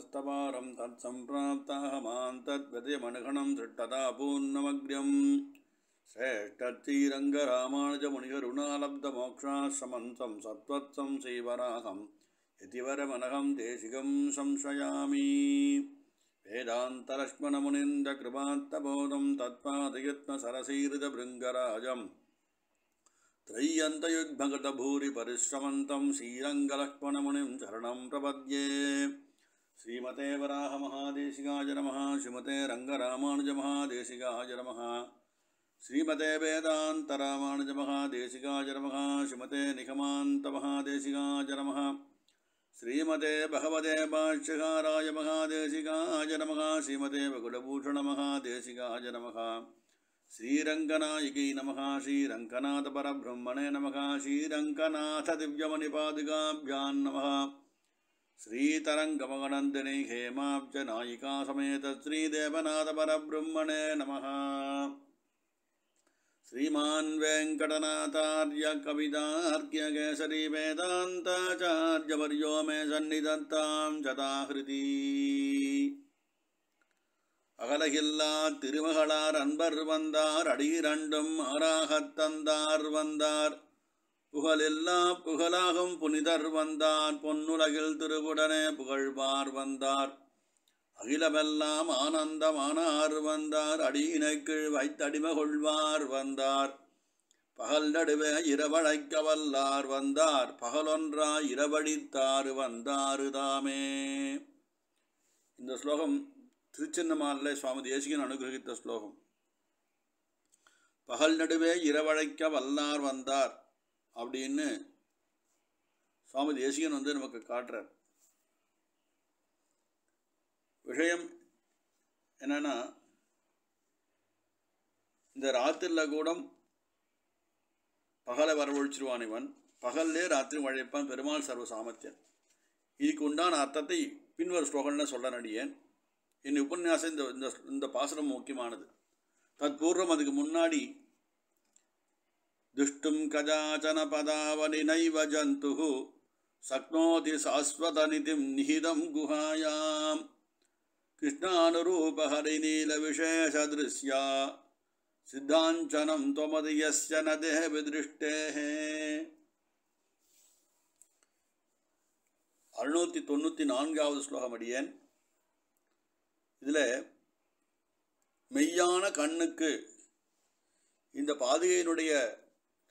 स्तवारं तत्संप्राप्तः मान्तद्व्यतिमनघनं दृष्टतापूर्णमग्र्यं श्रेष्ठतीरङ्गरामानुजमुनिगरुणालब्धमोक्षाश्रमन्तं सत्त्वत्सं श्रीवराहं यतिवरमनघं देशिकं संशयामि वेदान्तरश्मनमुनीन्द्रकृपात्तबोधं तत्पादयत्नसरसीहृदभृङ्गराजं त्रय्यन्तयुग्मगतभूरिपरिश्रमन्तं श्रीरङ्गलक्ष्मणमुनिं शरणं प्रपद्ये। श्रीमते वराह महादेशिकाय नमः। श्रीमते रंगरामानुज महादेशिकाय नमः। श्रीमते वेदांत रामानुज महादेशिकाय नमः। श्रीमते निखमांत महादेशिकाय नमः। श्रीमते भगवते भाष्यकाराय महादेशिकाय नमः। श्रीमते भगुलभूषण महादेशिकाय नमः। श्रीरंगनायिके नमः। श्रीरंगनाथ परब्रह्मणे नमः। श्रीरंगनाथ दिव्यमणिपादिकाभ्यां नमः। श्रीतरंगमगनंदिनी हेमाब्ज नायिका समेत श्रीदेवनाथ परब्रह्मणे नमः। श्रीमान वेंकटनाथार्य कवितार्क्य केसरी वेदांताचार्यवर्यो मे सन्निधत्तां शताहृति अगलहिल्ला तिरुमहलार अनबर वंदार अडिरंडुम आराहत्तंदार वंदार புகழெல்லா புகழாகும் புனிதர் வந்தார் பொன்னுலகில் திருவுடனே புகழ்வார் வந்தார் அகிலமெல்லாம் ஆனந்தமானார் வந்தார் அடியினை கீழ் வைத்தடிமை கொள்வார் வந்தார் பகல் நடுவே இரவழைக்க வல்லார் வந்தார் பகலொன்றாய் இரவழித்தாறு வந்தாறு தாமே. இந்த ஸ்லோகம் திருச்சின்னமாலை சுவாமி தேசிகன் அனுகிரகித்த ஸ்லோகம். பகல் நடுவே இரவழைக்க வல்லார் வந்தார் அப்படின்னு சுவாமி தேசிகன் வந்து நமக்கு காட்டுறார். விஷயம் என்னன்னா, இந்த ராத்திரியில் கூட பகலை வரவழிச்சிருவான் இவன், பகல்லே ராத்திரி வழைப்பான் பெருமாள் சர்வ சாமர்த்தியன். இதுக்கு உண்டான அர்த்தத்தை பின்வரும் ஸ்லோகம்னு சொல்ல நடிகேன். என் உபன்யாசம் இந்த இந்த பாசுரம் முக்கியமானது. தற்பூர்வம் அதுக்கு முன்னாடி दुष्टुं कदाचन पदावनि नैव जन्तुः शक्नोति शाश्वतनिधिं निहितं गुहायां कृष्णानुरूपहरिनीलविशेषदृश्या सिद्धाञ्चनं त्वमदीयस्य न देहविदृष्टेः. 694வது ஸ்லோகம் அடியேன். இதில் மெய்யான கண்ணுக்கு இந்த பாதுகையினுடைய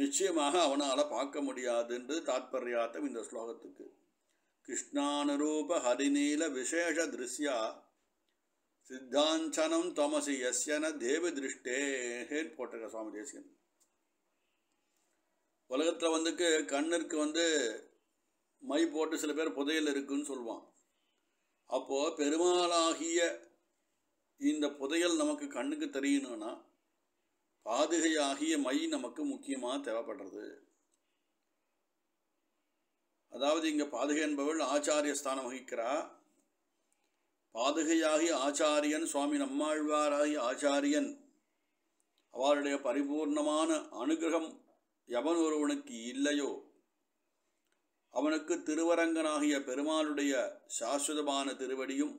நிச்சயமாக அவனால் பார்க்க முடியாது என்று தாற்பர்யாத்தம் இந்த ஸ்லோகத்துக்கு. கிருஷ்ணானுரூப ஹரிநீல விசேஷ திருஷ்யா சித்தாஞ்சனம் தமசி யஸ்யன தேவி திருஷ்டேன்னு போட்டிருக்க சுவாமி தேசிகன். உலகத்தில் வந்துக்கு கண்ணிற்கு வந்து மை போட்டு சில பேர் புதையல் இருக்குன்னு சொல்லுவான். அப்போது பெருமாளாகிய இந்த புதையல் நமக்கு கண்ணுக்கு தெரியணும்னா பாதுகையாகிய மை நமக்கு முக்கியமாக தேவைப்படுறது. அதாவது இங்கே பாதுகை என்பவள் ஆச்சாரிய ஸ்தானம் வகிக்கிறா. பாதுகையாகிய ஆச்சாரியன் சுவாமி நம்மாழ்வாராகிய ஆச்சாரியன் அவருடைய பரிபூர்ணமான அனுகிரகம் எவன் ஒருவனுக்கு இல்லையோ அவனுக்கு திருவரங்கனாகிய பெருமாளுடைய சாஸ்வதமான திருவடியும்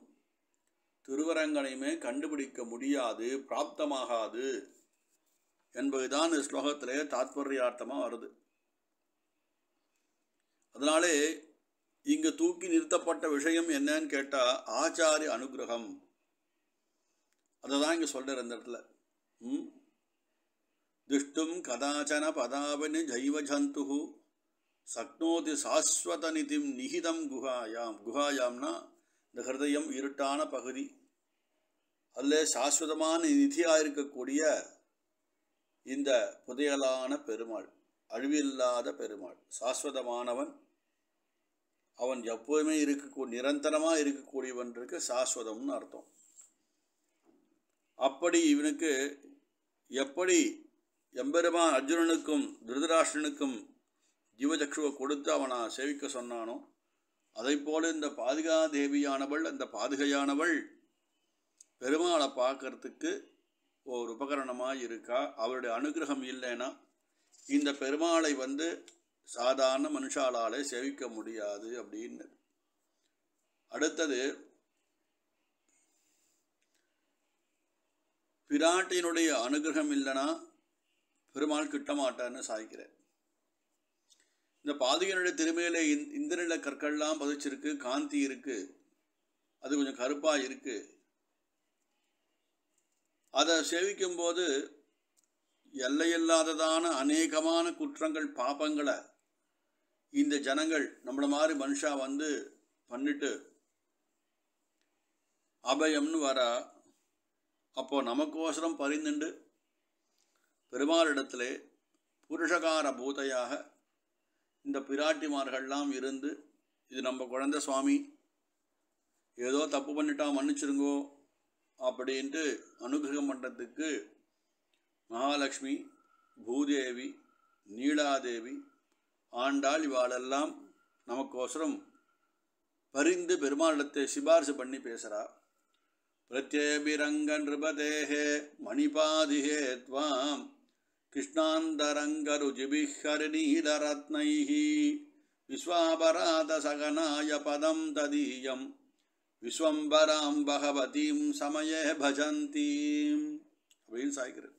திருவரங்கனையுமே கண்டுபிடிக்க முடியாது, பிராப்தமாகாது என்பதுதான் இந்த ஸ்லோகத்திலே தாத்பர்யார்த்தமாக வருது. அதனாலே இங்கு தூக்கி நிறுத்தப்பட்ட விஷயம் என்னன்னு கேட்டால் ஆச்சாரிய அனுகிரகம். அதுதான் இங்கே சொல்கிறார் அந்த இடத்துல. திஷ்டும் கதாச்சன பதாவனி ஜைவ ஜந்து சக்னோதி சாஸ்வத நிதிம் நிஹிதம் குஹாயாம். குஹாயாம்னா இந்த ஹிருதயம் இருட்டான பகுதி, அல்ல சாஸ்வதமான நிதியாக இருக்கக்கூடிய இந்த புதையலான பெருமாள், அழிவில்லாத பெருமாள், சாஸ்வதமானவன், அவன் எப்போதுமே நிரந்தரமாக இருக்கக்கூடியவனுக்கு சாஸ்வதம்னு அர்த்தம். அப்படி இவனுக்கு எப்படி எம்பெருமான் அர்ஜுனனுக்கும் திருதராஷ்டிரனுக்கும் ஜீவசக்ஷுவை கொடுத்து அவனை சேவிக்க சொன்னானோ அதை போல இந்த பாதுகா தேவியானவள், அந்த பாதுகையானவள் பெருமாளை பார்க்கறதுக்கு ஒரு உபகரணமாக இருக்கா. அவருடைய அனுகிரகம் இல்லைன்னா இந்த பெருமாளை சாதாரண மனுஷாலாலே சேவிக்க முடியாது அப்படின்னு. அடுத்தது பிராட்டியினுடைய அனுகிரகம் இல்லைன்னா பெருமாள் கிட்டமாட்டான்னு சாய்க்கிறேன். இந்த பாதுகையினுடைய திருமையிலே இந்திரனில கற்கள்லாம் பதிச்சிருக்கு, காந்தி இருக்குது, அது கொஞ்சம் கருப்பாக இருக்குது. அதை சேவிக்கும்போது எல்லையில்லாததான அநேகமான குற்றங்கள் பாபங்களை இந்த ஜனங்கள் நம்மளை மாதிரி மனுஷா பண்ணிட்டு அபயம்னு வரா. அப்போ நமக்கோசரம் பரிந்துண்டு பெருமாளிடத்திலே புருஷகார பூதையாக இந்த பிராட்டிமார்கள்லாம் இருந்து, இது நம்ம குழந்தை சுவாமி, ஏதோ தப்பு பண்ணிட்டா மன்னிச்சிருங்கோ அப்படின்ட்டு அனுகிரகம் பண்ணுறதுக்கு மகாலட்சுமி, பூதேவி, நீலாதேவி, ஆண்டாள் இவாளெல்லாம் நமக்கோசரம் பரிந்து பெருமாளிடத்தை சிபாரிசு பண்ணி பேசுகிறா. பிரத்யேபிரங்க நிருபதேஹே மணிபாதிஹே த்வாம் கிருஷ்ணாந்தரங்கருஜிபிஹரிநீலரத்னைஹி விஸ்வாபராத சகனாய பதம் ததீயம் விஸ்வம்பராம் பகவதீம் சமயே பஜந்தீம் அப்படின்னு சாய்க்கிறது.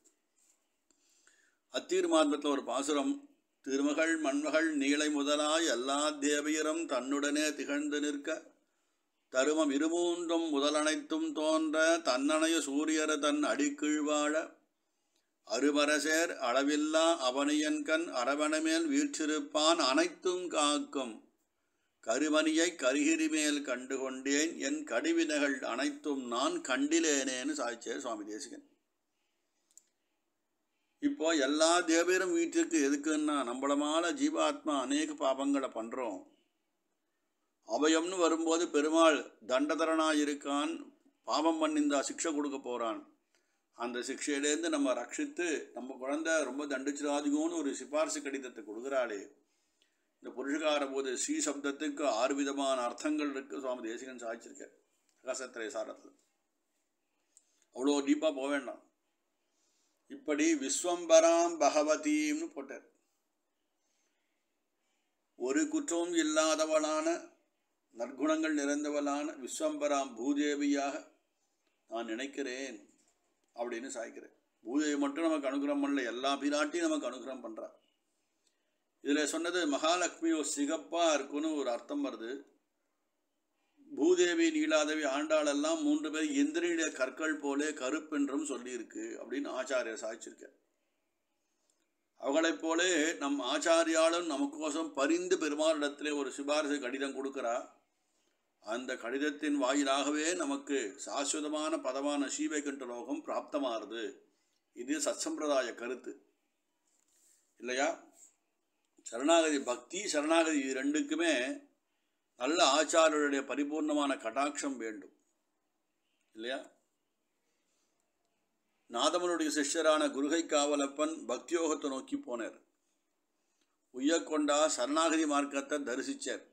அத்தீர்மாத்மத்தில் ஒரு பாசுரம், திருமகள் மண்மகள் நீளை முதலாய் எல்லா தேவியரும் தன்னுடனே திகழ்ந்து நிற்க தருமம் இருமூன்றும் முதலனைத்தும் தோன்ற தன்னணைய சூரியர் தன் அடிக்கீழ்வாழ அருமரசேர் அளவில்லா அவனியன் கண் அரவணைமேல் வீற்றிருப்பான் அனைத்தும் காக்கும் கருமணியை கருகிரிமேல் கண்டு கொண்டேன் என் கடிவினைகள் அனைத்தும் நான் கண்டிலேனேன்னு சாய்ச்சேர் சுவாமி தேசிகன். இப்போ எல்லா தேவியரும் வீட்டிற்கு எதுக்குன்னா, நம்மளமால ஜீவாத்மா அநேக பாபங்களை பண்ணுறோம், அபயம்னு வரும்போது பெருமாள் தண்டதரனாக இருக்கான், பாபம் பண்ணிந்தா சிக்ஷை கொடுக்க போகிறான், அந்த சிக்ஷையிலேருந்து நம்ம ரட்சித்து நம்ம குழந்தை ரொம்ப தண்டிச்சிடாதுங்கன்னு ஒரு சிபாரிசு கடிதத்தை கொடுக்குறாளே. இந்த புருஷகார போது ஸ்ரீ சப்தத்துக்கு 6 விதமான அர்த்தங்கள் இருக்குது. சுவாமி தேசிகன் சாதிச்சிருக்க ரகசத்திரை சாரத்தில் அவ்வளோ டீப்பாக போக வேண்டாம். இப்படி விஸ்வம்பராம் பகவதீம்னு போட்டார். ஒரு குற்றமும் இல்லாதவளான நற்குணங்கள் நிறைந்தவளான விஸ்வம்பராம் பூதேவியாக நான் நினைக்கிறேன் அப்படின்னு சாய்க்கிறேன். பூதேவி மட்டும் நமக்கு அனுகிரகம் பண்ணல, எல்லா பிராட்டியும் நமக்கு அனுகிரகம் பண்ணுறா. இதில் சொன்னது மகாலட்சுமி ஒரு சிகப்பாக இருக்குன்னு ஒரு அர்த்தம் வருது. பூதேவி, நீலாதேவி, ஆண்டாளெல்லாம் 3 பேர் இந்திரனுடைய கற்கள் போலே கருப்பென்றும் சொல்லியிருக்கு அப்படின்னு ஆச்சாரியர் சாய்ச்சிருக்கார். அவங்களைப் போலே நம் ஆச்சாரியாலும் நமக்கோசம் பரிந்து பெருமாளிடத்திலே ஒரு சிபாரிசு கடிதம் கொடுக்குறா. அந்த கடிதத்தின் வாயிலாகவே நமக்கு சாஸ்வதமான பதமான ஸ்ரீவைகுண்ட லோகம் பிராப்தமாகுது. இது சத்சம்பிரதாய கருத்து இல்லையா? சரணாகதி பக்தி, சரணாகதி, இது ரெண்டுக்குமே நல்ல ஆச்சாரியருடைய பரிபூர்ணமான கடாட்சம் வேண்டும் இல்லையா? நாதமனுடைய சிஷ்யரான குருகை காவலப்பன் பக்தியோகத்தை நோக்கி போனார். உய்யக்கொண்டா சரணாகதி மார்க்கத்தை தரிசித்தார்.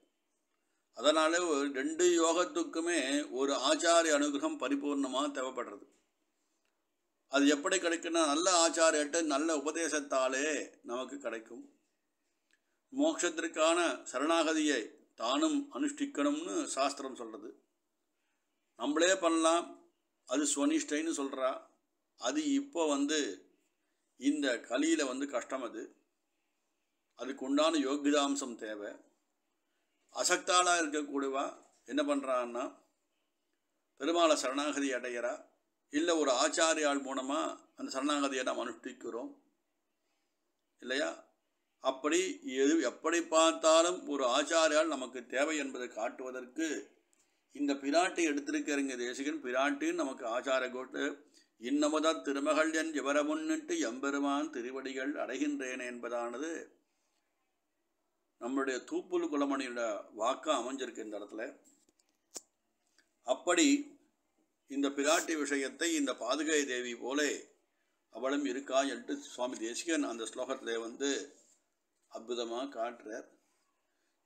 அதனாலே 2 யோகத்துக்குமே ஒரு ஆச்சாரிய அனுகிரகம் பரிபூர்ணமாக தேவைப்படுறது. அது எப்படி கிடைக்குன்னா, நல்ல ஆச்சாரியர்கிட்ட நல்ல உபதேசத்தாலே நமக்கு கிடைக்கும். மோட்சத்திற்கான சரணாகதியை தானும் அனுஷ்டிக்கணும்னு சாஸ்திரம் சொல்கிறது. நம்மளே பண்ணலாம், அது ஸ்வனிஷ்டைன்னு சொல்கிறா. அது இப்போ இந்த கலியில் கஷ்டம். அதுக்கு உண்டான யோகிதாம்சம் தேவை. அசக்தாளாக இருக்கக்கூடியவா என்ன பண்ணுறான்னா பெருமாளை சரணாகதி அடைகிறா. இல்லை ஒரு ஆச்சாரியால் மூலமாக அந்த சரணாகதியை நாம் அனுஷ்டிக்கிறோம் இல்லையா? அப்படி எது எப்படி பார்த்தாலும் ஒரு ஆச்சாரியால் நமக்கு தேவை என்பதை காட்டுவதற்கு இந்த பிராட்டி எடுத்திருக்கிறங்க தேசிகன். பிராட்டின்னு நமக்கு ஆச்சார கோட்டு இன்னமுதா திருமகள் என் விவர முன்னிட்டு எம்பெருமான் திருவடிகள் அடைகின்றேன் என்பதானது நம்முடைய தூப்புல் குலமணியோட வாக்காக அமைஞ்சிருக்கு இந்த இடத்துல. அப்படி இந்த பிராட்டி விஷயத்தை இந்த பாதுகை தேவி போலே அவளும் இருக்கா என்று சுவாமி தேசிகன் அந்த ஸ்லோகத்திலே அற்புதமாக காட்டுறார்.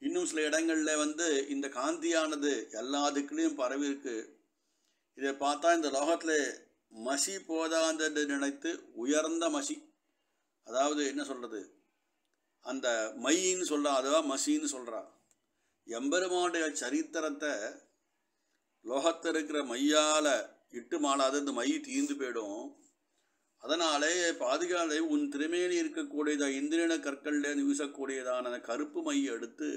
இன்னும் சில இடங்களில் இந்த காந்தியானது எல்லா அதுக்குலேயும் பரவி இருக்கு. இதை பார்த்தா இந்த லோகத்தில் மசி போதாது நினைத்து உயர்ந்த மசி, அதாவது என்ன சொல்கிறது, அந்த மையின்னு சொல்கிறா, அதுவா மசின்னு சொல்கிறா. எம்பெருமானுடைய சரித்திரத்தை லோகத்தில் இருக்கிற மையால் இட்டு மாளாது இந்த மை தீர்ந்து போயிடும். அதனாலே பாதுகாலை உன் திருமேனி இருக்கக்கூடியதாக இந்திரன கற்களில் வீசக்கூடியதான கருப்பு மையை எடுத்து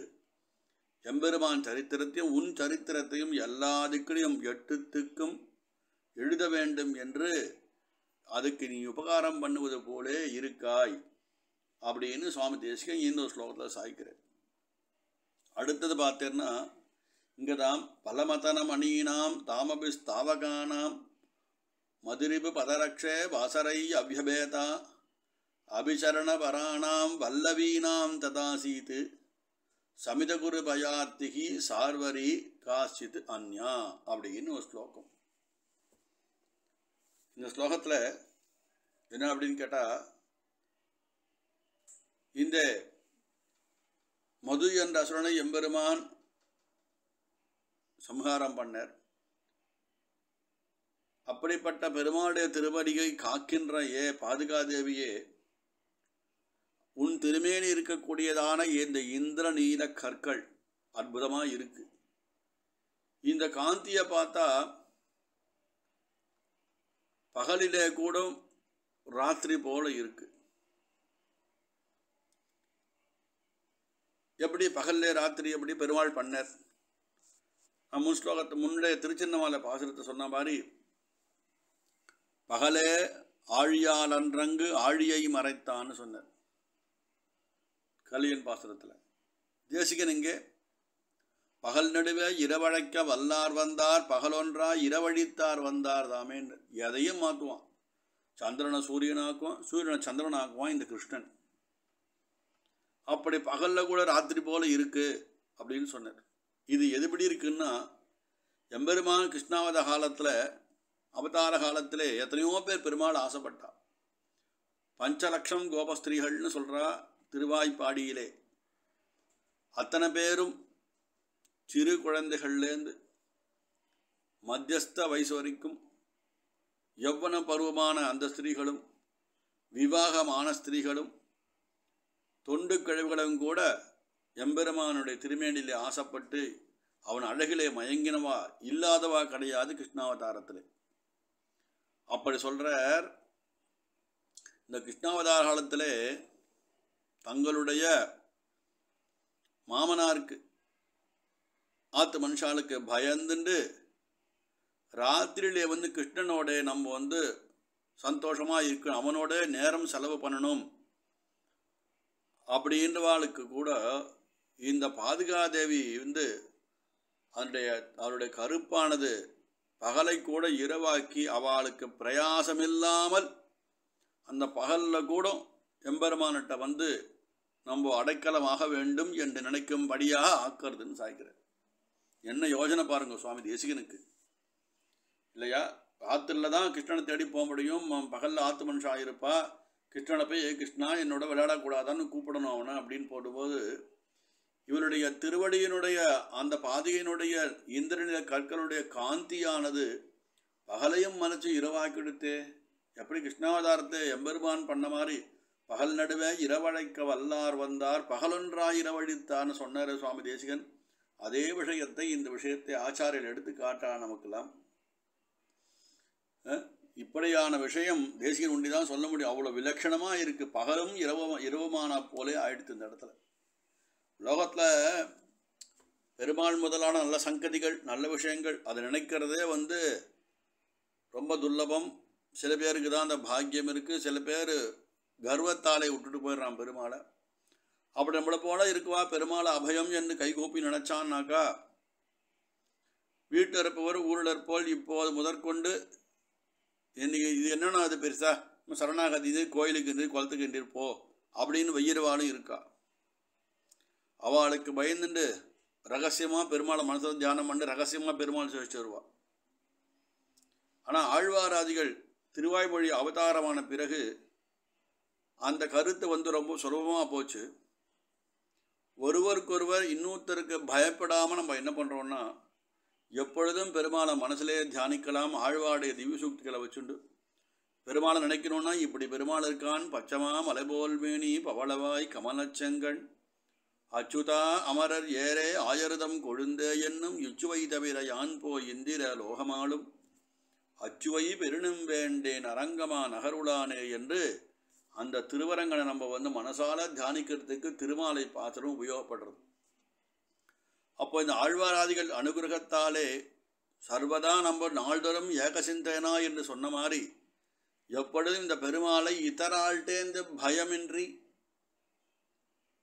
எம்பெருமான் சரித்திரத்தையும் உன் சரித்திரத்தையும் எல்லா திக்கிலையும் எட்டுத்துக்கும் எழுத வேண்டும் என்று அதுக்கு நீ உபகாரம் பண்ணுவது போலே இருக்காய் அப்படின்னு சுவாமி தேசிகன் இந்த ஸ்லோகத்தில் சாய்க்கிறேன். அடுத்தது பார்த்தேன்னா இங்கே தாம் பலமதனம் அணியினாம் தாமபி ஸ்தாவகானாம் மதுரிபு பதரக்ஷே வாசரை அவ்யபேதா அபிச்சரணபராணாம் வல்லவீனாம் ததாசீத்து சமிதகுரு பயார்த்திகி சார்வரி காசித் அன்யா அப்படின்னு ஒரு ஸ்லோகம். இந்த ஸ்லோகத்தில் என்ன அப்படின்னு கேட்டால், இந்த மது என்ற அசுரனை எம்பெருமான் சம்ஹாரம் பண்ணார். அப்படிப்பட்ட பெருமாளுடைய திருவடியை காக்கின்ற ஏ பாதுகாதேவியே, உன் திருமேனி இருக்கக்கூடியதான இந்த இந்திரநீல கற்கள் அற்புதமாக இருக்கு. இந்த காந்தியை பார்த்தா பகலிலே கூட ராத்திரி போல இருக்கு. எப்படி பகல்லே ராத்திரி எப்படி பெருமாள் பண்ணார்? முன் ஸ்லோகத்தை முன்னே திருச்சின்னமாலை பாசுரத்தை சொன்ன மாதிரி, பகலே ஆழியால் அன்றங்கு ஆழியை மறைத்தான்னு சொன்னார் கலியன் பாசுரத்தில். தேசிகன் இங்கே பகல் நடுவே இரவழைக்க வல்லார் வந்தார் பகலொன்றா இரவழித்தார் வந்தார் தாமே. எதையும் மாற்றுவான், சந்திரனை சூரியனாக்குவான், சூரியனை சந்திரனாக்குவான் இந்த கிருஷ்ணன். அப்படி பகலில் கூட ராத்திரி போல் இருக்குது அப்படின்னு சொன்னார். இது எதுபடி இருக்குன்னா, எம்பெருமான் கிருஷ்ணாவத காலத்தில் அவதார காலத்தில் எத்தனையோ பேர் பெருமாள் ஆசைப்பட்டா. 5 லட்சம் கோபஸ்திரீகள்னு சொல்கிறா திருவாய்ப்பாடியிலே. அத்தனை பேரும் சிறு குழந்தைகள்லேருந்து மத்தியஸ்த வயசு வரைக்கும் யௌவன பருவமான அந்த ஸ்திரீகளும் விவாகமான ஸ்திரீகளும் தொண்டு கழிவுகளும் கூட எம்பெருமானுடைய திருமேனிலே ஆசைப்பட்டு அவன் அழகிலே மயங்கினவா இல்லாதவா கிடையாது கிருஷ்ணாவதாரத்தில். அப்படி சொல்கிறார். இந்த கிருஷ்ணாவதார காலத்தில் தங்களுடைய மாமனாருக்கு ஆத்து மனுஷாளுக்கு பயந்துண்டு ராத்திரியிலே கிருஷ்ணனோட நம்ம சந்தோஷமாக இருக்கணும், அவனோட நேரம் செலவு பண்ணணும் அப்படின்றவாளுக்கு கூட இந்த பாதுகாதேவி அவருடைய கருப்பானது பகலை கூட இரவாக்கி அவளுக்கு பிரயாசமில்லாமல் அந்த பகலில் கூட எம்பெருமானிட்ட நம்ம அடைக்கலமாக வேண்டும் என்று நினைக்கும்படியாக ஆக்கிறதுன்னு சாய்க்கிறார். என்ன யோஜனை பாருங்க சுவாமி தேசிகனுக்கு இல்லையா? ஆற்றுல தான் கிருஷ்ணனை தேடி போக முடியும், பகலில் ஆத்து மனுஷா இருப்பா. கிருஷ்ணனை போய் ஏ கிருஷ்ணா என்னோட விளையாடக்கூடாதான்னு கூப்பிடணும் அவனை அப்படின்னு போடும்போது, இவருடைய திருவடியினுடைய அந்த பாதிகையினுடைய இந்திரநில கற்களுடைய காந்தியானது பகலையும் மனசு இரவாக்கிடுத்தே. எப்படி கிருஷ்ணாவதாரத்தை எம்பெருமான் பண்ண மாதிரி பகல் நடுவே இரவழைக்க வல்லார் வந்தார் பகலொன்றாய் இரவழித்தான்னு சொன்னார் சுவாமி தேசிகன். அதே விஷயத்தை இந்த விஷயத்தை ஆச்சாரியர் எடுத்து காட்டா நமக்கெல்லாம். இப்படியான விஷயம் தேசிகன் உண்டி தான் சொல்ல முடியும். அவ்வளோ விலட்சணமாக இருக்குது. பகலும் இரவுமானா போலே ஆயிடுத்து இந்த இடத்துல. லோகத்தில் பெருமாள் முதலான நல்ல சங்கதிகள் நல்ல விஷயங்கள் அதை நினைக்கிறதே ரொம்ப துர்லபம். சில பேருக்கு தான் அந்த பாக்கியம் இருக்குது. சில பேர் கர்வத்தாலே விட்டுட்டு போயிடுறான் பெருமாளை. அப்படி நம்மளை போல இருக்குவா பெருமாளை அபயம் என்று கைகூப்பி நினச்சான்னாக்கா, வீட்டில் இருப்பவர் ஊரில் இருப்போல் இப்போது முதற்கொண்டு இன்னைக்கு இது என்னென்னா அது பெருசா சரணாகதி இது கோயிலுக்கு இருந்து குளத்துக்கு இருப்போ அப்படின்னு வெயிறுவாலும் இருக்கா. அவளுக்கு பயந்துண்டு ரகசியமாக பெருமாளை மனசில் தியானம் பண்ணி ரகசியமாக பெருமாள் சேவிச்சு வருவாள். ஆனால் ஆழ்வாராதிகள் திருவாய்மொழி அவதாரமான பிறகு அந்த கருத்து வந்து ரொம்ப சுலபமாக போச்சு. ஒருவருக்கொருவர் இன்னொருத்தருக்கு பயப்படாமல் நம்ம என்ன பண்ணுறோன்னா, எப்பொழுதும் பெருமாளை மனசிலே தியானிக்கலாம். ஆழ்வாடைய திவ்யசூக்திகளை வச்சுண்டு பெருமாளை நினைக்கணும்னா, இப்படி பெருமாள் இருக்கான். பச்சமா மலைபோல்வேணி பவளவாய் கமலச்செங்கண் அச்சுதா அமரர் ஏரே ஆயர்தம் கொழுந்தே என்னும் இச்சுவை தவிர யான் போய் இந்திர லோகமாளும் அச்சுவை பெருணும் வேண்டேன் அரங்கமா நகருளானே என்று அந்த திருவரங்கனை நம்ம வந்து மனசால தியானிக்கிறதுக்கு திருமாலை பாத்திரம் உபயோகப்படுறது. அப்போ இந்த ஆழ்வாராதிகள் அனுகிரகத்தாலே சர்வதா நம்ம நாள்தோறும் ஏகசிந்தேனா என்று சொன்ன மாதிரி எப்பொழுதும் இந்த பெருமாளை இதரால்டேந்து பயமின்றி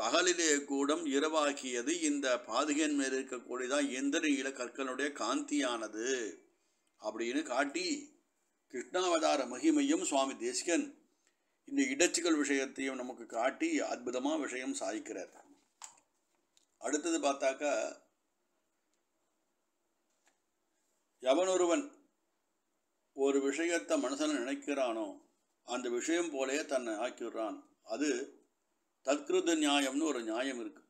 பகலிலே கூடம் இரவாக்கியது இந்த பாதுகையின் மேல் இருக்கக்கூடியதான் இந்திரியில கற்கனுடைய காந்தியானது அப்படின்னு காட்டி கிருஷ்ணாவதார மகிமையும் சுவாமி தேசிகன் இந்த இடச்சிகள் விஷயத்தையும் நமக்கு காட்டி அற்புதமாக விஷயம் சாதிக்கிறார். அடுத்தது பார்த்தாக்கா, எவனொருவன் ஒரு விஷயத்தை மனசில் நினைக்கிறானோ அந்த விஷயம் போலே தன்னை ஆக்கிவிடுறான். அது தற்கிருத நியாயம்னு ஒரு நியாயம் இருக்குது.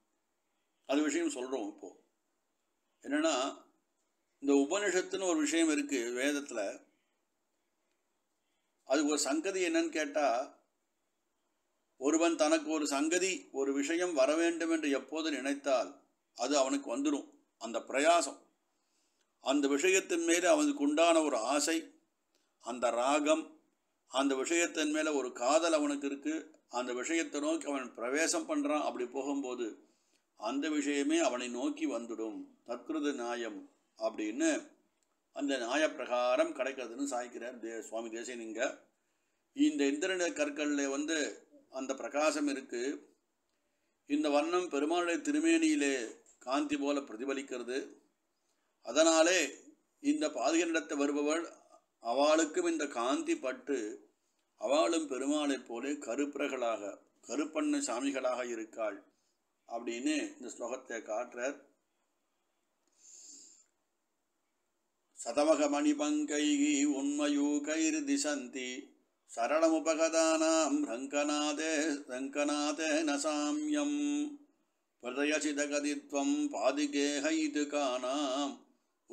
அது விஷயம் சொல்கிறோம். இப்போது என்னென்னா, இந்த உபனிஷத்துன்னு ஒரு விஷயம் இருக்குது வேதத்தில். அது ஒரு சங்கதி என்னன்னு கேட்டால், ஒருவன் தனக்கு ஒரு சங்கதி ஒரு விஷயம் வர வேண்டும் என்று எப்போது நினைத்தால் அது அவனுக்கு வந்துடும். அந்த பிரயாசம், அந்த விஷயத்தின் மேலே அவனுக்கு உண்டான ஒரு ஆசை, அந்த ராகம், அந்த விஷயத்தின் மேலே ஒரு காதல் அவனுக்கு இருக்குது. அந்த விஷயத்தை நோக்கி அவன் பிரவேசம் பண்ணுறான். அப்படி போகும்போது அந்த விஷயமே அவனை நோக்கி வந்துடும். தற்கிருத நியாயம் அப்படின்னு அந்த நியாயப்பிரகாரம் கிடைக்கிறதுன்னு சாய்க்கிறார் சுவாமி தேசிகலிங்க. இந்த இந்திரன் கற்களில் வந்து அந்த பிரகாசம் இருக்குது. இந்த வர்ணம் பெருமாளுடைய திருமேனியிலே காந்தி போல பிரதிபலிக்கிறது. அதனாலே இந்த பாதுகனிடத்தை வருபவள் அவளுக்கும் இந்த காந்தி பட்டு அவளும் பெருமாளைப் போலே கருப்பர்களாக கருப்பண்ண சாமிகளாக இருக்காள் அப்படின்னு இந்த ஸ்லோகத்தை காட்டுறார். சதமக மணிபங்கைகி உண்மயூகைர் திசந்தி சரணமுபகதானாம் ரங்கநாதே ரங்கநாதே நசாம்யம் பிரதயசிதகதித்வம் பாதிகேஹைது காணாம்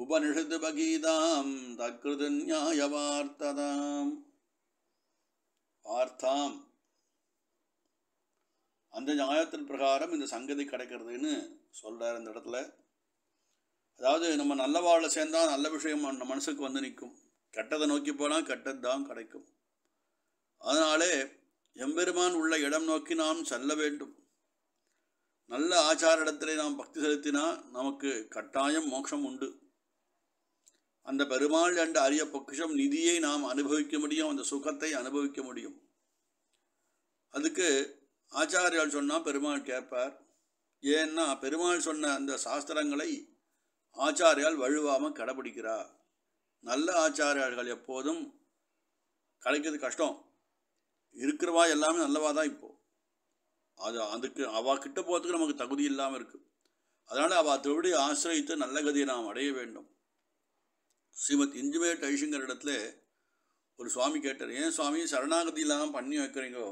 உபனிஷத் பகீதாம் தற்கிருத நியாய வார்த்ததாம் வார்த்தாம். அந்த நியாயத்தின் பிரகாரம் இந்த சங்கதி கிடைக்கிறதுன்னு சொல்கிறார் இந்த இடத்துல. அதாவது நம்ம நல்ல வாழை சேர்ந்தால் நல்ல விஷயம் நம்ம மனசுக்கு வந்து நிற்கும். கெட்டதை நோக்கி போனால் கெட்டது தான் கிடைக்கும். அதனாலே எம்பெருமான் உள்ள இடம் நோக்கி நாம் செல்ல வேண்டும். நல்ல ஆச்சார இடத்திலே நாம் பக்தி செலுத்தினால் நமக்கு கட்டாயம் மோட்சம் உண்டு. அந்த பெருமாள் என்ற அரிய பொக்கிஷம் நிதியை நாம் அனுபவிக்க முடியும். அந்த சுகத்தை அனுபவிக்க முடியும். அதுக்கு ஆச்சாரியால் சொன்னால் பெருமாள் கேட்பார். ஏன்னா பெருமாள் சொன்ன அந்த சாஸ்திரங்களை ஆச்சாரியால் வழுவாமல் கடைபிடிக்கிறார். நல்ல ஆச்சாரியார்கள் எப்போதும் கிடைக்கிறது கஷ்டம். இருக்கிறவா எல்லாமே நல்லவா தான். இப்போது அது அதுக்கு அவகிட்ட போகிறதுக்கு நமக்கு தகுதி இல்லாமல் இருக்குது. அதனால் அவள் திருவிடி ஆசிரியத்து நல்ல கதியை நாம் அடைய வேண்டும். ஸ்ரீமத் இந்துவே டைஷங்கர் இடத்துல ஒரு சுவாமி கேட்டார், ஏன் சுவாமி சரணாகதி இல்லாமல் பண்ணி வைக்கிறீங்கோ,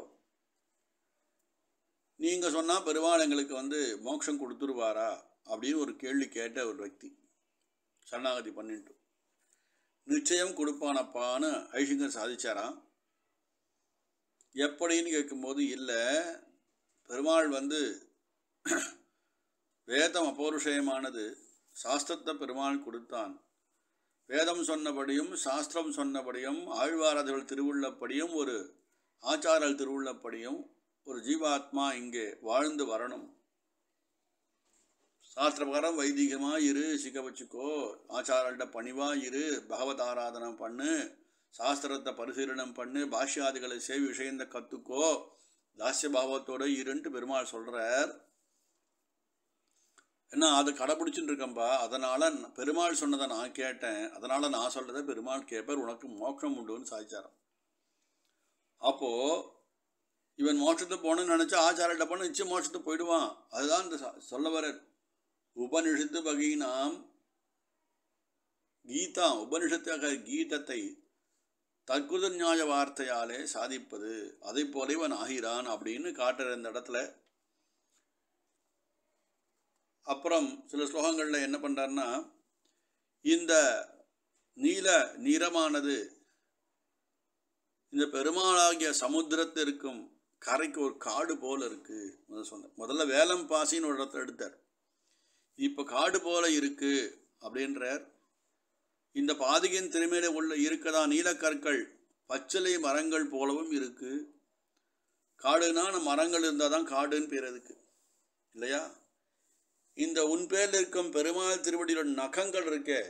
நீங்கள் சொன்னால் பெருமாள் எங்களுக்கு வந்து மோட்சம் கொடுத்துருவாரா அப்படின்னு ஒரு கேள்வி கேட்ட ஒரு வக்தி சரணாகதி பண்ணிட்டு. நிச்சயம் கொடுப்பானப்பான்னு ஐஷங்கர் சாதிச்சாராம். எப்படின்னு கேட்கும்போது இல்லை, பெருமாள் வந்து வேதம் அபௌருஷயமானது, சாஸ்திரத்தை பெருமாள் கொடுத்தான். வேதம் சொன்னபடியும் சாஸ்திரம் சொன்னபடியும் ஆழ்வாராதர்கள் திருவுள்ளப்படியும் ஒரு ஆச்சாரல் திருவுள்ளப்படியும் ஒரு ஜீவாத்மா இங்கே வாழ்ந்து வரணும். சாஸ்திரபகாரம் வைதிகமாக இரு, சிக்க வச்சுக்கோ, ஆச்சாரல்கிட்ட பணிவாக இரு, பகவத் ஆராதனம் பண்ணு, சாஸ்திரத்தை பரிசீலனம் பண்ணு, பாஷ்யாதிகளை சேவி விஷயத்தை கற்றுக்கோ, தாஸ்ய பாவத்தோடு இருன்ட்டு பெருமாள் சொல்கிறார். ஏன்னா அதை கடைப்பிடிச்சுன்னு இருக்கம்பா, அதனால் பெருமாள் சொன்னதை நான் கேட்டேன், அதனால் நான் சொல்கிறத பெருமாள் கேட்பார், உனக்கு மோட்சம் உண்டுன்னு சாய்ச்சாரம். அப்போது இவன் மோட்சத்துக்கு போகணுன்னு நினச்சா ஆச்சாரத்தை பண்ண நிச்சயம் மோட்சத்துக்கு போயிடுவான். அதுதான் இந்த சொல்ல வர உபனிஷத்து பகீனாம் கீதா, உபனிஷத்துக்காக கீதத்தை தற்குத நியாய வார்த்தையாலே சாதிப்பது, அதை போல இவன் ஆகிறான் அப்படின்னு காட்டுற இந்த இடத்துல. அப்புறம் சில ஸ்லோகங்களில் என்ன பண்ணுறாருன்னா, இந்த நிறமானது இந்த பெருமாளாகிய சமுத்திரத்திற்கும் கரைக்கு ஒரு காடு போல் இருக்குது. முதல்ல வேலம் பாசின்னு ஒரு இடத்துல எடுத்தார், இப்போ காடு போல் இருக்குது அப்படின்றார். இந்த பாதிகையின் திருமேலே உள்ள இருக்கதா நீலக்கற்கள் பச்சிலை மரங்கள் போலவும் இருக்குது. காடுனா நம்ம மரங்கள் இருந்தால் தான் காடுன்னு பேர் அதுக்கு, இல்லையா? இந்த உன் பேரில் இருக்கும் பெருமாள் திருவடியில நகங்கள் இருக்கே,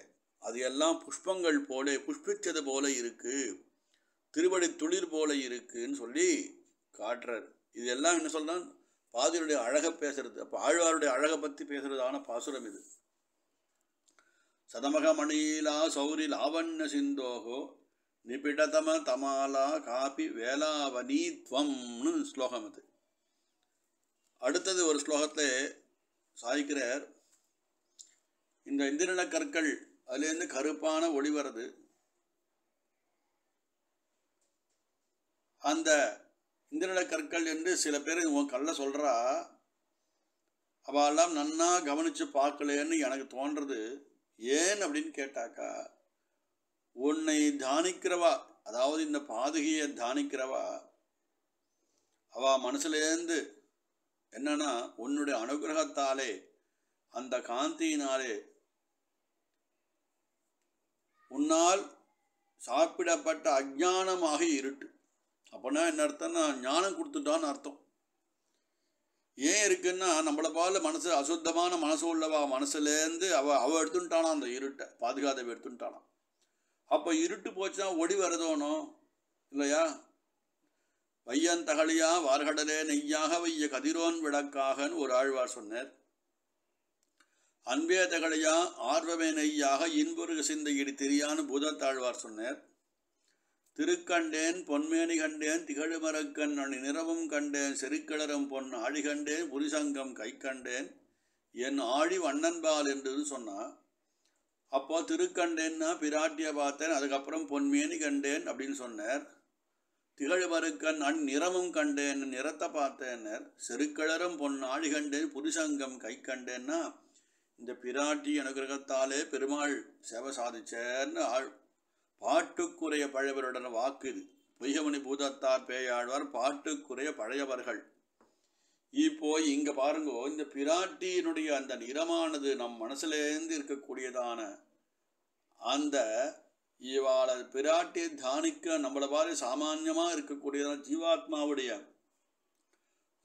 அது எல்லாம் புஷ்பங்கள் போல புஷ்பிச்சது போல இருக்குது, திருவடி துளிர் போல இருக்குன்னு சொல்லி காட்டுறார். இது எல்லாம் என்ன சொல்கிறான், பாதியுடைய அழகை பேசுறது. அப்போ ஆழ்வாருடைய அழகை பற்றி பேசுகிறதான பாசுரம் இது. சதமகமணிலா சௌரி லாவண்ண சிந்தோகோ நிபிடதம தமாலா காபி வேலாவனீத்வம்னு ஸ்லோகம் அது. அடுத்தது ஒரு ஸ்லோகத்தை சாய்க்கிறார், இந்த இந்திரன கற்கள் அதுலேருந்து கருப்பான ஒளி வருது, அந்த இந்திரன கற்கள் என்று சில பேர் உன் கல்ல சொல்கிறா, அவெல்லாம் நன்னா கவனித்து பார்க்கலன்னு எனக்கு தோன்றுறது. ஏன் அப்படின்னு கேட்டாக்கா, உன்னை தானிக்கிறவா, அதாவது இந்த பாதுகையை தானிக்கிறவா, அவள் மனசுலேருந்து என்னன்னா உன்னுடைய அனுகிரகத்தாலே அந்த காந்தியினாலே உன்னால் சாப்பிடப்பட்ட அஜ்ஞானமாக இருட்டு. அப்படின்னா என்ன அர்த்தம்னா, ஞானம் கொடுத்துட்டான்னு அர்த்தம். ஏன் இருக்குன்னா, நம்மளை போல மனசு அசுத்தமான மனசு உள்ளவா மனசுலேருந்து அவள் எடுத்துட்டானா அந்த இருட்டை, பாதுகாதவை எடுத்துட்டானா. அப்போ இருட்டு போச்சுன்னா ஒளி வரதோனோ, இல்லையா? வையன் தகழியா வார்கடலே நெய்யாக வைய கதிரோன் விளக்காகன்னு ஒரு ஆழ்வார் சொன்னார். அன்பே தகழியா ஆர்வமே நெய்யாக இன்புருக சிந்தையீடு தெரியான்னு பூதத்தாழ்வார் சொன்னார். திருக்கண்டேன் பொன்மேனி கண்டேன் திகழுமரக்கண் அணி நிறமும் கண்டேன் செருக்கிளரும் பொன் ஆழி கண்டேன் புரிசங்கம் கை கண்டேன் என் ஆழி வண்ணன்பால் என்று சொன்னான். அப்போ திருக்கண்டேன்னா பிராட்டியை பார்த்தேன், அதுக்கப்புறம் பொன்மேனி கண்டேன் அப்படின்னு சொன்னார். திகழ்வருக்கண் அண் நிறமும் கண்டேன், நிறத்தை பார்த்தேன்னர். செருக்கிளரும் பொன் ஆழி கண்டேன் புரிசங்கம் கை கண்டேன்னா இந்த பிராட்டி அனுகிரகத்தாலே பெருமாள் சேவை சாதிச்சேன்னு பாட்டுக்குறைய பழையவருடன் வாக்குது. பொய்யமணி பூதத்தார் பேயாழ்வார் பாட்டுக்குறைய பழையவர்கள். இப்போ இங்கே பாருங்கோ, இந்த பிராட்டியினுடைய அந்த நிறமானது நம் மனசுலேருந்து இருக்கக்கூடியதான அந்த இவாளை பிராட்டியை தானிக்க நம்மளை பாரு சாமான்யமாக இருக்கக்கூடியதான ஜீவாத்மாவுடைய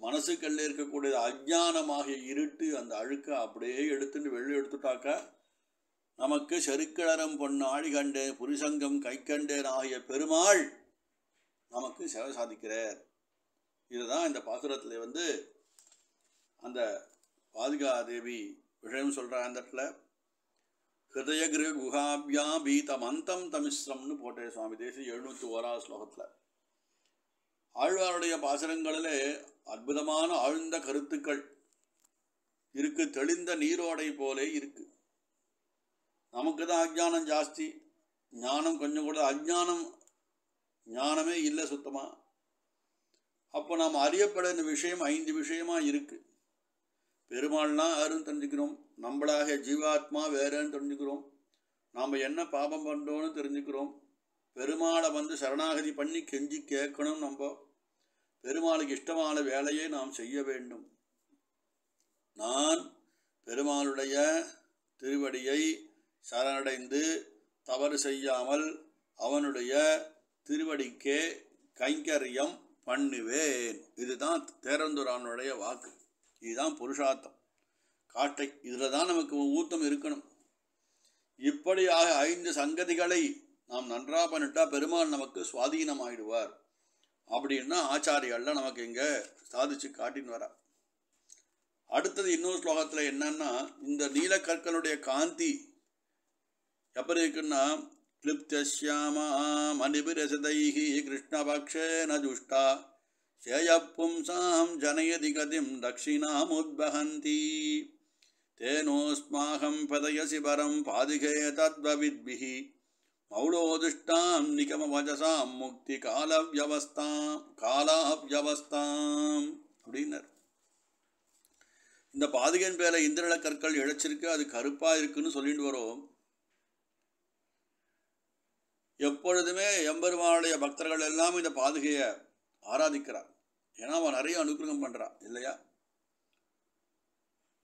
மனசுக்கல்ல இருக்கக்கூடியது அஜ்ஞானமாக இருட்டு அந்த அழுக்கை அப்படியே எடுத்துட்டு வெளியே எடுத்துட்டாக்கா நமக்கு செருக்கிளரும் பொண்ணு ஆழி கண்டேன் புரிசங்கம் கை கண்டேன் ஆகிய பெருமாள் நமக்கு சேவை சாதிக்கிறார். இதுதான் இந்த பாசுரத்தில் வந்து அந்த பாதுகாதேவி விஷயம் சொல்கிற அந்த இடத்துல. ஹிருதய கிரு குஹாபியா பீதம் அந்தம் தமிஸ்ரம்னு போட்டே சுவாமி தேசிய 701 ஸ்லோகத்தில். ஆழ்வாருடைய பாசுரங்களிலே அற்புதமான ஆழ்ந்த கருத்துக்கள் இருக்கு, தெளிந்த நீரோடை போலே இருக்கு. நமக்கு தான் அஜ்ஞானம் ஜாஸ்தி, ஞானம் கொஞ்சம் கூட, அஜ்ஞானம் ஞானமே இல்லை சுத்தமாக. அப்போ நாம் அறியப்பட இந்த விஷயம் 5 விஷயமாக இருக்குது. பெருமாள்லாம் யாருன்னு தெரிஞ்சுக்கிறோம், நம்மளாக ஜீவாத்மா வேறேன்னு தெரிஞ்சுக்கிறோம், நாம் என்ன பாபம் பண்ணுறோன்னு தெரிஞ்சுக்கிறோம், பெருமாளை வந்து சரணாகதி பண்ணி கெஞ்சி கேட்கணும், நம்ம பெருமாளுக்கு இஷ்டமான வேலையை நாம் செய்ய வேண்டும். நான் பெருமாளுடைய திருவடியை சரணடைந்து தவறு செய்யாமல் அவனுடைய திருவடிக்கே கைங்கரியம் பண்ணுவேன். இதுதான் தேரந்துரானுடைய வாக்கு, இதுதான் புருஷார்த்தம். காட்டை இதில் தான் நமக்கு ஊத்தம் இருக்கணும். இப்படியாக 5 சங்கதிகளை நாம் நன்றா பண்ணிட்டா பெருமாள் நமக்கு சுவாதீனம் ஆயிடுவார் அப்படின்னா ஆச்சாரியெல்லாம் நமக்கு இங்கே சாதிச்சு காட்டின்னு வரா. அடுத்தது இன்னொரு ஸ்லோகத்தில் என்னன்னா, இந்த நீலக்கற்களுடைய காந்தி எப்படி இருக்குன்னா, கிளிப்தியாமா மணிபிரசதைஹி கிருஷ்ணபக்ஷேன துஷ்டா சேயப்பும்சாம் ஜனயதி கதிம் தட்சிணாமுத்பஹந்தி தேனோஸ்மாகம் பதயசி பரம் பாதிகே தத்வவித்பிஹி மௌலோதுஷ்டாம் நிகமவஜசாம் முக்தி காலாவ்யவஸ்தாம் அப்படின்னார். இந்த பாதிகன் பேரை இந்திரல கற்கள் இழைச்சிருக்கு, அது கருப்பாக இருக்குன்னு சொல்லிட்டு வரோம். எப்பொழுதுமே எம்பெருமானுடைய பக்தர்கள் எல்லாம் இந்த பாதுகையை ஆராதிக்கிறார், ஏன்னா அவன் நிறைய அனுகிரகம் பண்ணுறான் இல்லையா.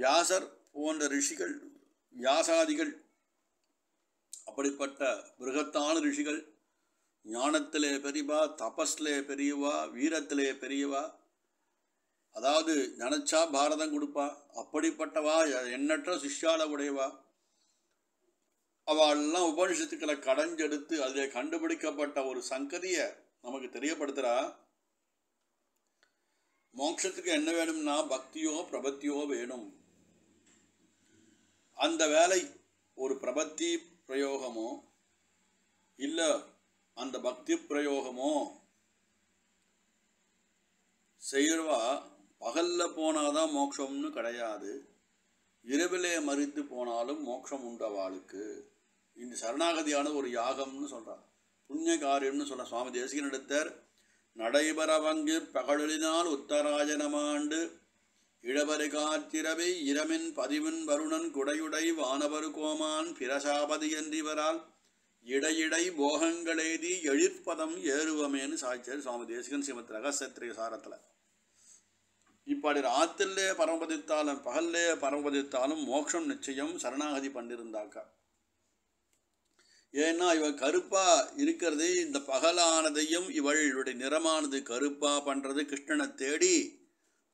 வியாசர் போன்ற ரிஷிகள், வியாசாதிகள், அப்படிப்பட்ட பிருகத்தான ரிஷிகள், ஞானத்திலே பெரியவா, தபஸ்லே பெரியவா, வீரத்திலே பெரியவா, அதாவது நினச்சா பாரதம் கொடுப்பா, அப்படிப்பட்டவா, எண்ணற்ற சிஷ்யால உடையவா, அவெல்லாம் உபனிஷத்துக்களை கடைஞ்செடுத்து அதில் கண்டுபிடிக்கப்பட்ட ஒரு சங்கதியை நமக்கு தெரியப்படுத்துகிறா. மோட்சத்துக்கு என்ன வேணும்னா பக்தியோ பிரபத்தியோ வேணும். அந்த வேலை ஒரு பிரபத்தி பிரயோகமோ இல்லை அந்த பக்தி பிரயோகமோ செய்வா. பகலில் போனாதான் மோட்சம்னு கிடையாது, இரவிலே மறித்து போனாலும் மோட்சம் உண்டவாளுக்கு. இந்த சரணாகதியான ஒரு யாகம்னு சொல்கிறார், புண்ணிய காரியம்னு சொல்கிறார். சுவாமி தேசிகன் எடுத்தார், நடைபெற வங்கு பகழினால் உத்தராயணமாண்டு இழபரு காத்திரவை இரமின் பதிவின் வருணன் குடையுடை வானவரு கோமான் பிரசாபதி என்றிவரால் இடையிடை போகங்களேதி எழிற்பதம் ஏறுவமேன்னு சாய்ச்சார் சுவாமி தேசிகன் ஸ்ரீமத் ரகசியத்திரிய சாரத்தில். இப்படி ராத்திரிலே பரமபதித்தாலும் பகல்லே பரமபதித்தாலும் மோட்சம் நிச்சயம் சரணாகதி பண்ணியிருந்தாக்கா. ஏன்னா இவள் கருப்பாக இருக்கிறது, இந்த பகலானதையும் இவளுடைய நிறமானது கருப்பாக பண்ணுறது கிருஷ்ணனை தேடி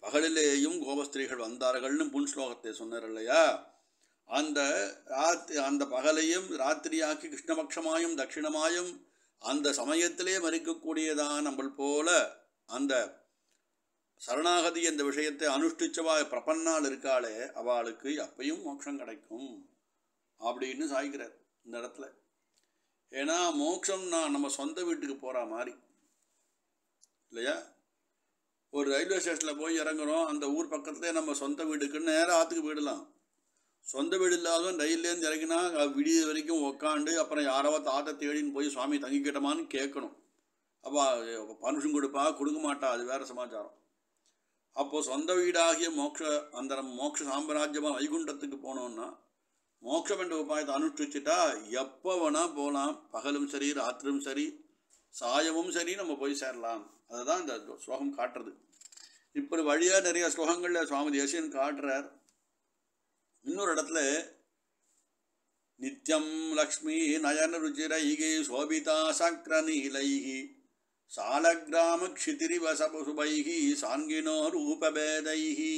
பகலிலேயும் கோபஸ்திரீகள் வந்தார்கள்னு புன் ஸ்லோகத்தை சொன்னார் இல்லையா. அந்த பகலையும் ராத்திரியாக்கி கிருஷ்ணபக்ஷமாயும் தட்சிணமாயும் அந்த சமயத்திலே மறிக்கக்கூடியதான் நம்மள் போல அந்த சரணாகதி என்ற விஷயத்தை அனுஷ்டிச்சவா பிரபன்னால் இருக்காளே அவளுக்கு அப்பையும் மோட்சம் கிடைக்கும் அப்படின்னு சாய்க்கிறார் இந்த இடத்துல. ஏன்னா மோட்சம்னா நம்ம சொந்த வீட்டுக்கு போகிற மாதிரி இல்லையா. ஒரு ரயில்வே ஸ்டேஷனில் போய் இறங்குறோம், அந்த ஊர் பக்கத்துலேயே நம்ம சொந்த வீட்டுக்குன்னு நேராக ஆற்றுக்கு போயிடலாம். சொந்த வீடு இல்லாத ரயில்லேருந்து இறங்கினா விடிய வரைக்கும் உக்காண்டு அப்புறம் யாராவது ஆற்றை தேடின்னு போய் சுவாமி தங்கிக்கிட்டோமான்னு கேட்கணும். அப்போ பர்மிஷன் கொடுப்பா, கொடுக்க மாட்டா, அது வேறு சமாச்சாரம். அப்போது சொந்த வீடாகிய மோட்ச சாம்ராஜ்யமாக வைகுண்டத்துக்கு போனோம்னா மோட்சம் என்ற உபாயத்தை அனுஷ்டிச்சுட்டா எப்போ வேணால் போகலாம், பகலும் சரி ராத்திரும் சரி சாயமும் சரி நம்ம போய் சேரலாம். அதுதான் இந்த ஸ்லோகம் காட்டுறது. இப்படி வழியாக நிறைய ஸ்லோகங்களில் சுவாமி தேசிகன் காட்டுறார். இன்னொரு இடத்துல நித்யம் லக்ஷ்மி நயன ருச்சிரைகி சோபிதா சக்கர நீலைகி சாலகிராமக்ஷிதிரிவசபசுபைகி சாங்கினோ ரூபபேதைகி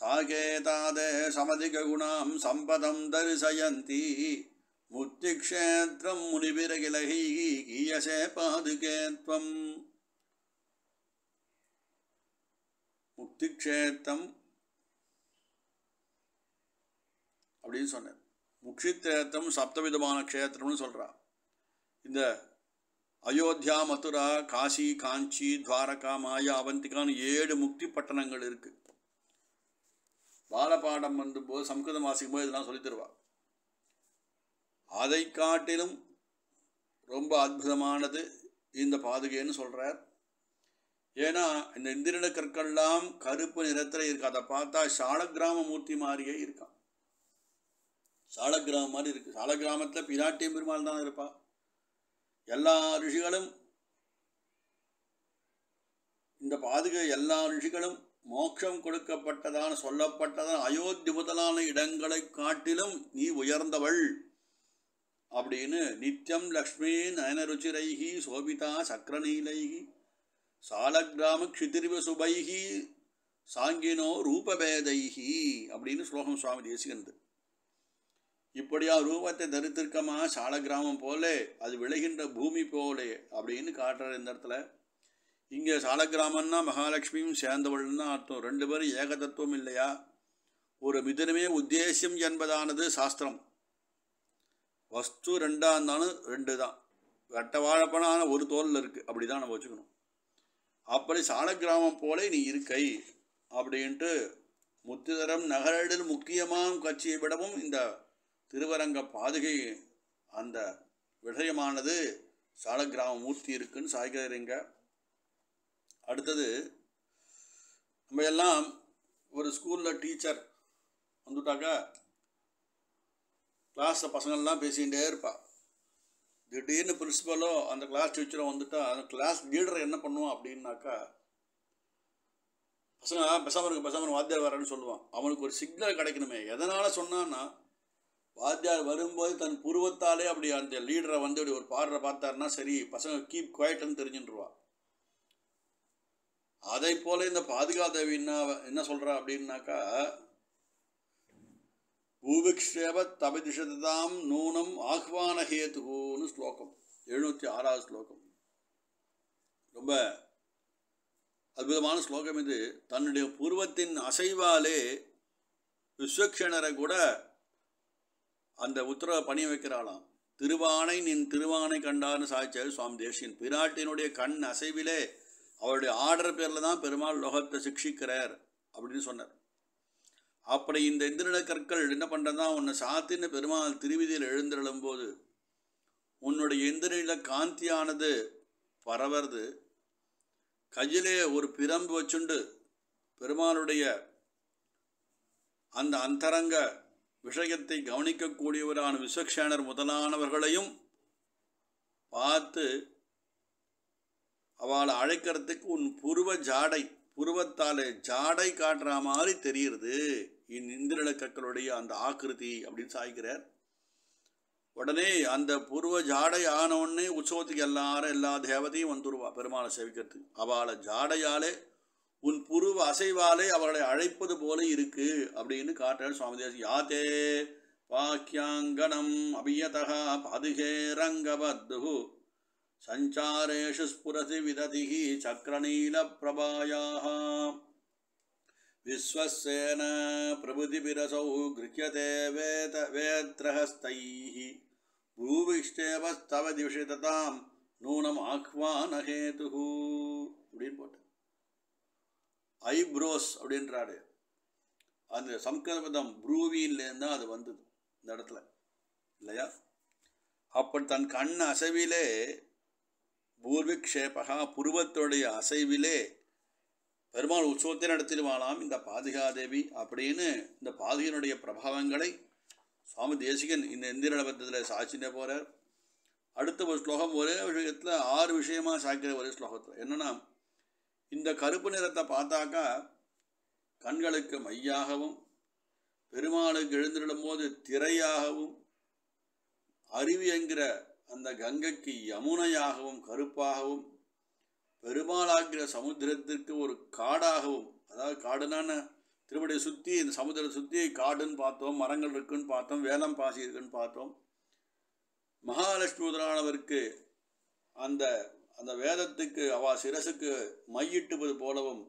சாகேதாதே சமதிககுணாம் சம்பதம் தரிசயந்தி முக்திக்ஷேத்ரம் முனிபிரகிலகி கீயசே பாதுகேத்வம். முக்திக்ஷேத்தம் அப்படின்னு சொன்னார். முக்ஷித்ரேத்தம் சப்தவிதமான க்ஷேத்திரம்னு சொல்கிறான். இந்த அயோத்தியா, மதுரா, காசி, காஞ்சி, துவாரகா, மாயா, அவந்திகான்னு 7 முக்தி பட்டணங்கள் இருக்கு. பாலபாடம் பண்ணும்போது சம்ஸ்கிருதம் வாசிக்கும் போது இதெல்லாம் சொல்லி தருவா. அதை காட்டிலும் ரொம்ப அற்புதமானது இந்த பாதுகைன்னு சொல்கிறார். ஏன்னா இந்த இந்திரன கற்கள்லாம் கருப்பு நிறத்தில் இருக்கு. அதை பார்த்தா சாலக்கிராம மூர்த்தி மாதிரியே இருக்கான். சாலக்கிராமம் மாதிரி இருக்குது. சாலக்கிராமத்தில் பிராட்டி பெருமாள் தான் இருப்பா. எல்லா ரிஷிகளும் மோட்சம் கொடுக்கப்பட்டதான் சொல்லப்பட்டதான். அயோத்தி முதலான இடங்களை காட்டிலும் நீ உயர்ந்தவள் அப்படின்னு நித்தியம் லக்ஷ்மி நயன ருச்சிரைகி சோபிதா சக்கரநீலைகி சாலக்கிராம க்ஷிதிர்வ சுபைகி சாங்கினோ ரூபபேதைகி அப்படின்னு ஸ்லோகம் சுவாமி தேசிகனது. இப்படியா ரூபத்தை தரித்திருக்கமாக சாலக்கிராமம் போலே, அது விளைகின்ற பூமி போலே அப்படின்னு காட்டுற இந்த இடத்துல. இங்கே சாலக்கிராமன்னா மகாலட்சுமியும் சேர்ந்தவள்னா அர்த்தம். 2 பேரும் ஏகதத்துவம் இல்லையா. ஒரு மிதனமே உத்தேசியம் என்பதானது சாஸ்திரம். வஸ்து 2 இருந்தாலும் 2 தான். வெட்ட வாழைப்பணம் ஒரு தோலில் இருக்குது. அப்படி தான் நம்ம வச்சுக்கணும். அப்படி சாலக்கிராமம் போலே நீ இருக்கை அப்படின்ட்டு முத்திதரம் நகரில் முக்கியமான கட்சியை விடவும் இந்த திருவரங்க பாதுகை அந்த விஷயமானது சாலக்கிராம மூர்த்தி இருக்குன்னு சாய்கிறீங்க. அடுத்தது நம்ம எல்லாம் ஒரு ஸ்கூலில் டீச்சர் வந்துட்டாக்கா கிளாஸில் பசங்கள்லாம் பேசிகிட்டே இருப்பா. திடீர்னு பிரின்ஸிபலோ அந்த கிளாஸ் டீச்சரோ வந்துட்டா அந்த கிளாஸ் லீடர் என்ன பண்ணுவான் அப்படின்னாக்கா, பசங்க பேசாமல் வாத்தியார் வரேன்னு சொல்லுவான். அவனுக்கு ஒரு சிக்னல் கிடைக்கணுமே. எதனால் சொன்னான்னா வாத்தியார் வரும்போது தன் புருவத்தாலே அப்படி அந்த லீடரை வந்து அப்படி ஒரு பாடுற பார்த்தாருன்னா சரி பசங்க கீப் குவாய்ட்னு தெரிஞ்சுட்டுருவா. அதை போல இந்த பாதுகாதேவி என்ன சொல்கிறா அப்படின்னாக்கா, பூபிக்ஷேப தபதிஷதாம் நூனம் ஆஹ்வானஹேதுன்னு ஸ்லோகம் 706 ஸ்லோகம். ரொம்ப அற்புதமான ஸ்லோகம் இது. தன்னுடைய பூர்வத்தின் அசைவாலே விஸ்வக்ஷணரை கூட அந்த உத்தரவை பணிய வைக்கிறாளாம். திருவானை நின் திருவானை கண்டான்னு சாய்ச்சார் சுவாமி தேசிகன். பிராட்டியினுடைய கண் அசைவிலே அவருடைய ஆர்டர் பேரில் தான் பெருமாள் லோகத்தை சிக்ஷிக்கிறார் அப்படின்னு சொன்னார். அப்படி இந்த இந்திரன கற்கள் என்ன பண்ணுறதா, உன்னை சாத்தின்னு பெருமாள் திருவிதியில் எழுந்தெழும்போது உன்னுடைய இந்திரனில காந்தியானது பரவருது. கையிலே ஒரு பிரம்பு வச்சுண்டு பெருமாளுடைய அந்த அந்தரங்க விஷயத்தை கவனிக்கக்கூடியவரான விஸ்வக்ஷேனர் முதலானவர்களையும் பார்த்து அவளை அழைக்கிறதுக்கு உன் புருவத்தாலே ஜாடை காட்டுற மாதிரி தெரிகிறது இந்திரல கற்களுடைய அந்த ஆக்கிருதி அப்படின்னு சாய்க்கிறார். உடனே அந்த புருவ ஜாடை ஆனவுடனே உற்சவத்துக்கு எல்லா தேவதையும் வந்துருவா பெருமாளை சேவிக்கிறதுக்கு. அவளை ஜாடையாலே உன் புருவ அசைவாலே அவர்களை அழைப்பது போல இருக்கு அப்படின்னு காட்டுறார் சுவாமி தேசிகன். யாத்தே வாக்கியாங்கனம் அபியதா பாதுகே ரங்கவத்து சஞ்சாரேஷு ஸ்புரதி விததிகி சக்கரநீல பிரபாயாக விஸ்வசேன பிரபுதி பிரசௌ கிருஹ்யதே வேத்ரஹஸ்தைஹி பூவிஷ்டேவஸ்தவ திவிஷிததாம் நூனம் ஆஹ்வானஹேதுஹு அப்படின்னு போட்டு ஐப்ரோஸ் அப்படின்றாரு. அந்த சம்ஸ்கிருதம் ப்ரூவின்லேருந்து தான் அது வந்தது இந்த இடத்துல இல்லையா. அப்படி தன் கண் அசைவிலே பூர்விக்ஷேபகா புருவத்துடைய அசைவிலே பெருமாள் உற்சவத்தை நடத்திடுவாளாம் இந்த பாதுகாதேவி அப்படின்னு இந்த பாதுகையினுடைய பிரபாவங்களை சுவாமி தேசிகன் இந்த இந்திரபத்தில் சாட்சினே போகிறார். அடுத்த ஒரு ஸ்லோகம் ஒரே விஷயத்தில் 6 விஷயமாக சாய்க்கிற ஒரே ஸ்லோகத்தில் என்னென்னா, இந்த கருப்பு நிறத்தை பார்த்தாக்கா கண்களுக்கு மையாகவும் பெருமாளுக்கு எழுந்திரும்போது திரையாகவும் அருவி என்கிற அந்த கங்கைக்கு யமுனையாகவும் கருப்பாகவும் பெருமாளாகிற சமுத்திரத்திற்கு ஒரு காடாகவும், அதாவது காடுனான திருப்படியை சுற்றி இந்த சமுத்திரத்தை சுற்றி காடுன்னு பார்த்தோம், மரங்கள் இருக்குன்னு பார்த்தோம், வேலம் பாசி இருக்குன்னு பார்த்தோம். மகாலட்சுமி முதலானவருக்கு அந்த அந்த வேதத்துக்கு அவ சிரசுக்கு மையிட்டுவது போலவும்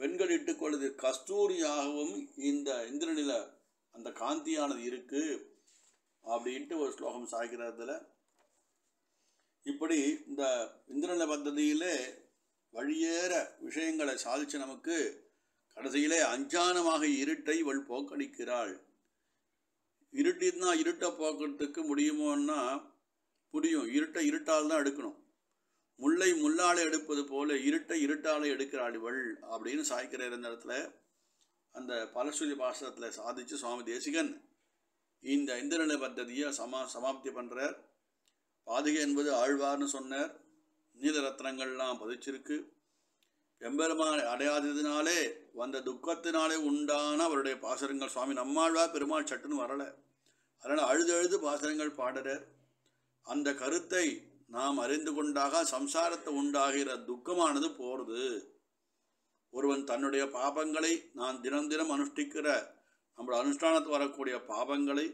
பெண்கள் இட்டுக்கொள்வது கஸ்தூரியாகவும் இந்த இந்திரனில அந்த காந்தியானது இருக்கு அப்படின்ட்டு ஒரு ஸ்லோகம் சாய்க்கிறதுல இப்படி இந்த இந்திரநிலை பத்ததியிலே வழியேற விஷயங்களை சாதிச்சு நமக்கு கடைசியிலே அஞ்ஞானமாக இருட்டை இவள் போக்கடிக்கிறாள். இருட்டினா இருட்டை போக்கிறதுக்கு முடியுமோன்னா புரியும். இருட்டை இருட்டால் தான் எடுக்கணும். முல்லை முள்ளாலே எடுப்பது போல இருட்டை இருட்டாலே எடுக்கிறாள் இவள் அப்படின்னு சாய்க்கிற நேரத்தில் அந்த பலஸ்ருதி பாசனத்தில் சாதித்து சுவாமி தேசிகன் இந்த இந்திரநிலை பத்ததியை சமாப்தி பண்ணுறார். பாதுகை என்பது ஆழ்வார்னு சொன்னார். நீலரத்னங்கள்லாம் பதிச்சிருக்கு. எம்பெருமான் அடையாததினாலே வந்த துக்கத்தினாலே உண்டான அவருடைய பாசுரங்கள். சுவாமி நம்மாழ்வார் பெருமாள் சட்டுன்னு வரலை. அதனால் அழுது பாசுரங்கள் பாடுறார். அந்த கருத்தை நாம் அறிந்து கொண்டாக சம்சாரத்தை உண்டாகிற துக்கமானது போகிறது. ஒருவன் தன்னுடைய பாபங்களை நான் தினம் தினம் அனுஷ்டிக்கிற நம்மளோட அனுஷ்டானத்து வரக்கூடிய பாபங்களை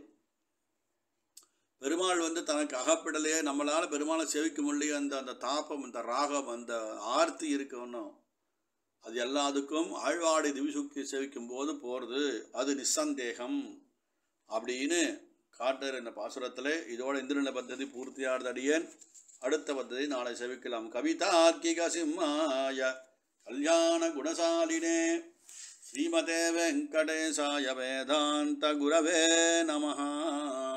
பெருமாள் தனக்கு அகப்படலையே நம்மளால் பெருமாளை சேவிக்க முடியலையே அந்த அந்த தாபம் அந்த ராகம் அந்த ஆர்த்தி இருக்கணும். அது எல்லாத்துக்கும் ஆழ்வாடி திவிசுக்தி சேவிக்கும் போது போகிறது. அது நிசந்தேகம் அப்படின்னு காட்டுற இந்த பாசுரத்தில். இதோட இந்திரநிலை பத்ததி பூர்த்தியாகிறது. அடியேன் அடுத்த பத்ததி நாளை சேவிக்கலாம். கவிதார்க்கிக சிம்மாய கல்யாண குணசாலினே ஸ்ரீமதே வெங்கடேசாய வேதாந்த குரவே நமஹ.